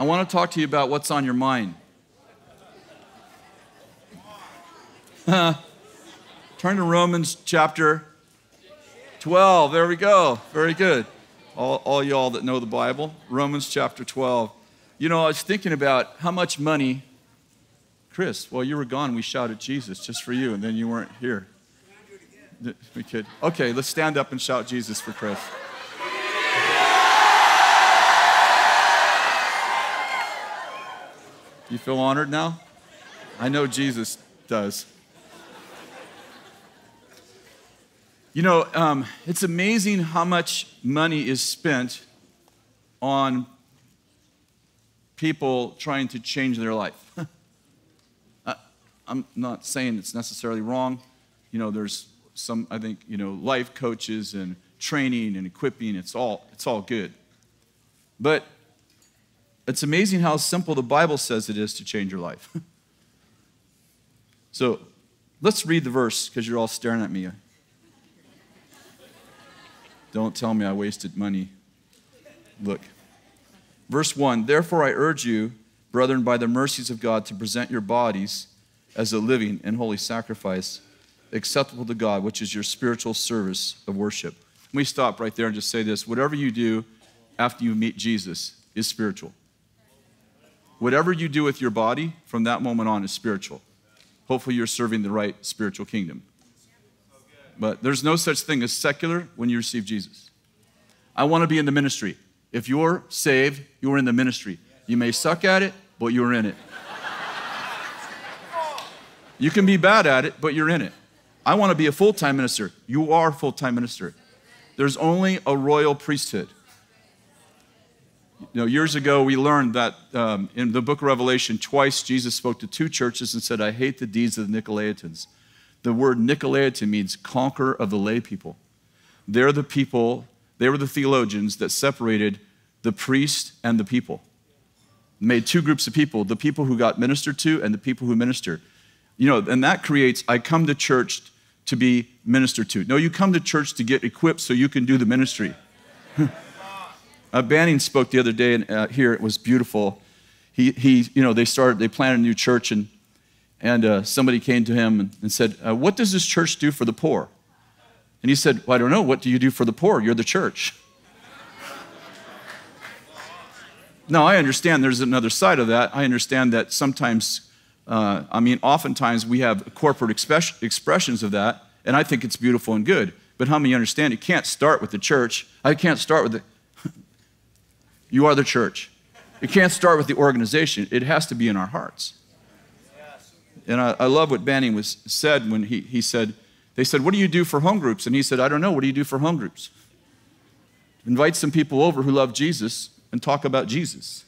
I want to talk to you about what's on your mind. Turn to Romans chapter 12. There we go. Very good. All y'all that know the Bible. Romans chapter 12. You know, I was thinking about how much money, Kris, while you were gone, we shouted Jesus just for you, and then you weren't here. We could. Okay, let's stand up and shout Jesus for Kris. You feel honored now? I know Jesus does. You know, it's amazing how much money is spent on people trying to change their life. I'm not saying it's necessarily wrong. You know, there's some, I think, you know, life coaches and training and equipping, it's all good. But it's amazing how simple the Bible says it is to change your life. So let's read the verse, because you're all staring at me. Don't tell me I wasted money. Look. Verse 1, therefore I urge you, brethren, by the mercies of God, to present your bodies as a living and holy sacrifice, acceptable to God, which is your spiritual service of worship. Let me stop right there and just say this. Whatever you do after you meet Jesus is spiritual. Whatever you do with your body from that moment on is spiritual. Hopefully you're serving the right spiritual kingdom. But there's no such thing as secular when you receive Jesus. I want to be in the ministry. If you're saved, you're in the ministry. You may suck at it, but you're in it. You can be bad at it, but you're in it. I want to be a full-time minister. You are a full-time minister. There's only a royal priesthood. You know, years ago, we learned that in the book of Revelation, twice Jesus spoke to two churches and said, I hate the deeds of the Nicolaitans. The word Nicolaitan means conqueror of the lay people. They're the people, they were the theologians that separated the priest and the people. Made two groups of people, the people who got ministered to and the people who ministered. You know, and that creates, I come to church to be ministered to. No, you come to church to get equipped so you can do the ministry. Banning spoke the other day here, it was beautiful. They planted a new church, and somebody came to him and said, what does this church do for the poor? And he said, well, I don't know. What do you do for the poor? You're the church. Now, I understand there's another side of that. I understand that sometimes, oftentimes we have corporate expressions of that, and I think it's beautiful and good. But how many understand it can't start with the church? I can't start with the... You are the church. It can't start with the organization. It has to be in our hearts. And I love what Banning said when he said, they said, what do you do for home groups? And he said, I don't know. What do you do for home groups? Invite some people over who love Jesus and talk about Jesus.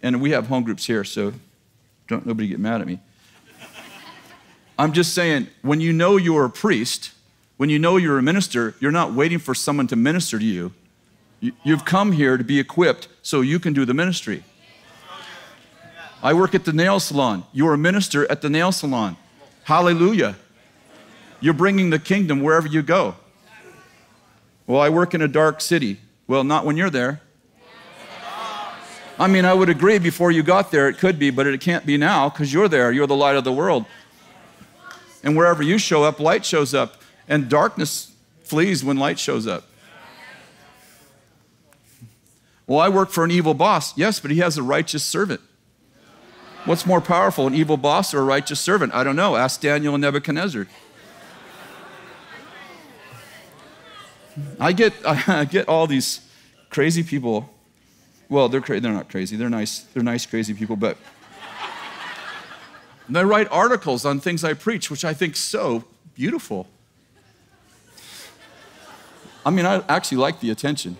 And we have home groups here, so don't nobody get mad at me. I'm just saying, when you know you're a priest, when you know you're a minister, you're not waiting for someone to minister to you. You've come here to be equipped so you can do the ministry. I work at the nail salon. You're a minister at the nail salon. Hallelujah. You're bringing the kingdom wherever you go. Well, I work in a dark city. Well, not when you're there. I mean, I would agree before you got there, it could be, but it can't be now because you're there. You're the light of the world. And wherever you show up, light shows up. And darkness flees when light shows up. Well, I work for an evil boss. Yes, but he has a righteous servant. What's more powerful, an evil boss or a righteous servant? I don't know. Ask Daniel and Nebuchadnezzar. I get all these crazy people. Well, they're not crazy. They're nice. They're nice, crazy people. But they write articles on things I preach, which I think so beautiful. I mean, I actually like the attention.